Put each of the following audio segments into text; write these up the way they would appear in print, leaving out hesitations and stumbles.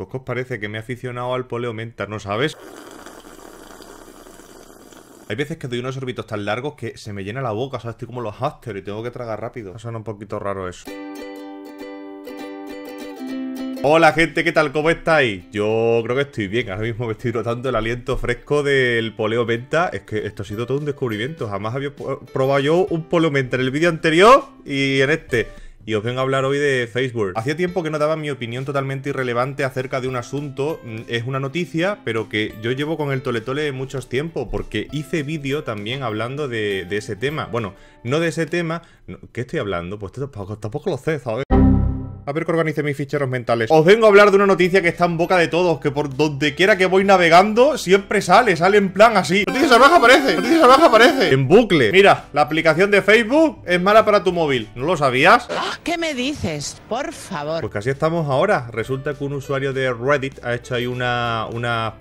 Pues ¿qué os parece? Que me he aficionado al poleo menta, ¿no sabes? Hay veces que doy unos sorbitos tan largos que se me llena la boca, o sea, estoy como los hámster y tengo que tragar rápido. Suena un poquito raro eso. Hola gente, ¿qué tal? ¿Cómo estáis? Yo creo que estoy bien, ahora mismo me estoy notando el aliento fresco del poleo menta. Es que esto ha sido todo un descubrimiento, jamás había probado yo un poleo menta en el vídeo anterior y en este. Y os vengo a hablar hoy de Facebook. Hacía tiempo que no daba mi opinión totalmente irrelevante acerca de un asunto. Es una noticia, pero que yo llevo con el toletole muchos tiempos, porque hice vídeo también hablando de ese tema. Bueno, no de ese tema. ¿Qué estoy hablando? Pues tampoco lo sé, ¿sabes? A ver que organice mis ficheros mentales. Os vengo a hablar de una noticia que está en boca de todos, que por donde quiera que voy navegando siempre sale en plan así. Noticias salvajes aparece, noticias salvajes aparece. En bucle. Mira, la aplicación de Facebook es mala para tu móvil. ¿No lo sabías? ¿Qué me dices? Por favor. Pues casi estamos ahora. Resulta que un usuario de Reddit ha hecho ahí una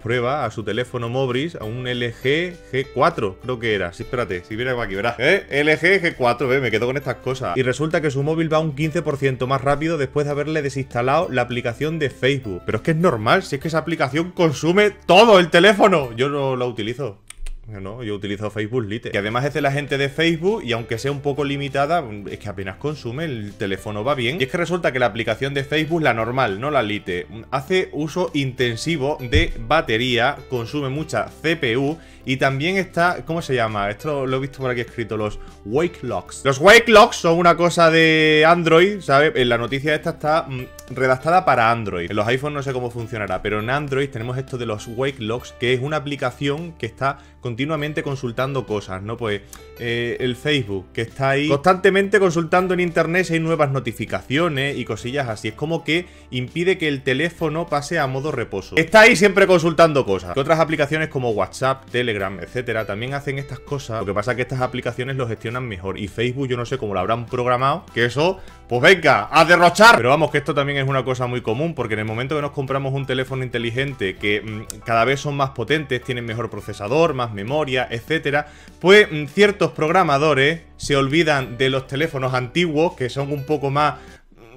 prueba a su teléfono Mobris, a un LG G4, creo que era. Sí, espérate, si viene aquí, verás. LG G4, me quedo con estas cosas. Y resulta que su móvil va un 15% más rápido después de haberle desinstalado la aplicación de Facebook. Pero es que es normal, si es que esa aplicación consume todo el teléfono. Yo no la utilizo. No, yo utilizo Facebook Lite, que además es de la gente de Facebook, y aunque sea un poco limitada, es que apenas consume, el teléfono va bien. Y es que resulta que la aplicación de Facebook, la normal, no la Lite, hace uso intensivo de batería, consume mucha CPU, y también está, ¿cómo se llama? Esto lo he visto por aquí escrito, los wake locks. Los wake locks son una cosa de Android, ¿sabes? En la noticia esta está redactada para Android. En los iPhones no sé cómo funcionará, pero en Android tenemos esto de los wake locks, que es una aplicación que está continuamente consultando cosas, ¿no? Pues el Facebook, que está ahí constantemente consultando en internet si hay nuevas notificaciones y cosillas así. Es como que impide que el teléfono pase a modo reposo. Está ahí siempre consultando cosas. Que otras aplicaciones como WhatsApp, Telegram, etcétera, también hacen estas cosas. Lo que pasa es que estas aplicaciones lo gestionan mejor. Y Facebook, yo no sé cómo lo habrán programado, que eso, pues venga, a derrochar. Pero vamos, que esto también es una cosa muy común, porque en el momento que nos compramos un teléfono inteligente, que cada vez son más potentes, tienen mejor procesador, más memoria, etcétera, pues ciertos programadores se olvidan de los teléfonos antiguos, que son un poco más,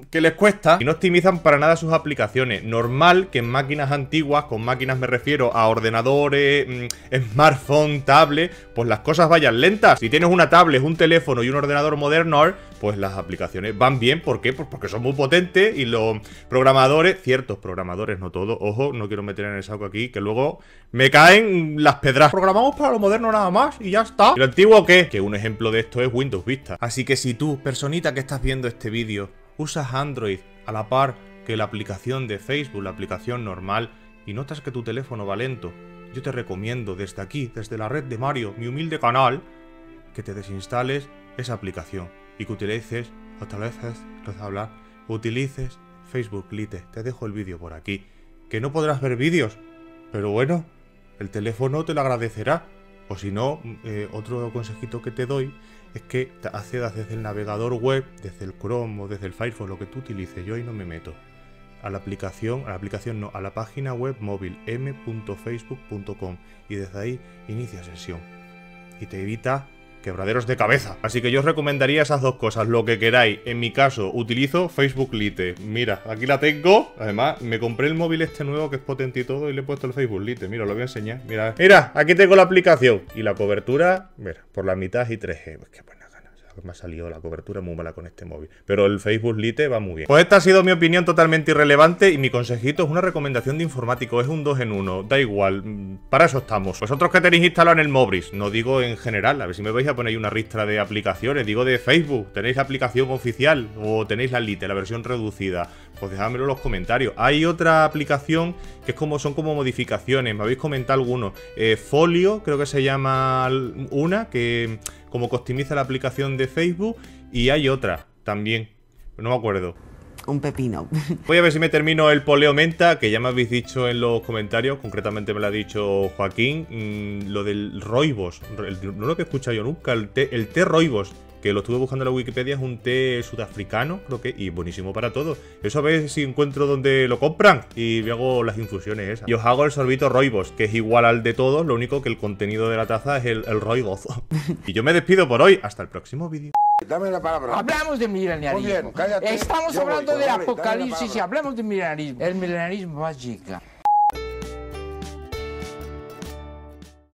que les cuesta, y no optimizan para nada sus aplicaciones. Normal que en máquinas antiguas, con máquinas me refiero a ordenadores, smartphone, tablet, pues las cosas vayan lentas. Si tienes una tablet, un teléfono y un ordenador moderno, pues las aplicaciones van bien. ¿Por qué? Pues porque son muy potentes y los programadores, ciertos programadores, no todos, ojo, no quiero meter en el saco aquí, que luego me caen las pedras. Programamos para lo moderno nada más y ya está. ¿Y lo antiguo qué? Que un ejemplo de esto es Windows Vista. Así que si tú, personita que estás viendo este vídeo, usas Android a la par que la aplicación de Facebook, la aplicación normal, y notas que tu teléfono va lento, yo te recomiendo desde aquí, desde la red de Mario, mi humilde canal, que te desinstales esa aplicación y que utilices, otra vez, utilices Facebook Lite. Te dejo el vídeo por aquí, que no podrás ver vídeos, pero bueno, el teléfono te lo agradecerá. O si no, otro consejito que te doy es que te accedas desde el navegador web, desde el Chrome o desde el Firefox, lo que tú utilices, yo ahí no me meto, a la página web móvil m.facebook.com, y desde ahí inicia sesión y te evita quebraderos de cabeza. Así que yo os recomendaría esas dos cosas, lo que queráis. En mi caso, utilizo Facebook Lite. Mira, aquí la tengo. Además, me compré el móvil este nuevo que es potente y todo, y le he puesto el Facebook Lite. Mira, lo voy a enseñar. Mira, mira, aquí tengo la aplicación. Y la cobertura, mira, por la mitad y 3G. Pues qué buena gana. Me ha salido la cobertura muy mala con este móvil. Pero el Facebook Lite va muy bien. Pues esta ha sido mi opinión totalmente irrelevante. Y mi consejito es una recomendación de informático. Es un 2 en 1. Da igual. Para eso estamos. Vosotros que tenéis instalado en el Mobris, no digo en general, a ver si me vais a poner una ristra de aplicaciones. Digo de Facebook. ¿Tenéis la aplicación oficial? ¿O tenéis la Lite, la versión reducida? Pues dejadmelo en los comentarios. Hay otra aplicación que es como, son como modificaciones. Me habéis comentado algunos. Folio, creo que se llama una, que como que optimiza la aplicación de Facebook, y hay otra también, no me acuerdo. Un pepino. Voy a ver si me termino el poleo menta, que ya me habéis dicho en los comentarios, concretamente me lo ha dicho Joaquín, lo del roibos, no lo que he escuchado yo nunca, el té roibos, que lo estuve buscando en la Wikipedia, es un té sudafricano, creo que, y buenísimo para todo. Eso a ver si encuentro donde lo compran y me hago las infusiones esas. Y os hago el sorbito roibos, que es igual al de todos, lo único que el contenido de la taza es el roibozo. Y yo me despido por hoy, hasta el próximo vídeo. Dame la palabra. Hablamos del milenarismo. Muy bien, cállate. Estamos hablando del apocalipsis y hablamos del milenarismo. El milenarismo va a llegar.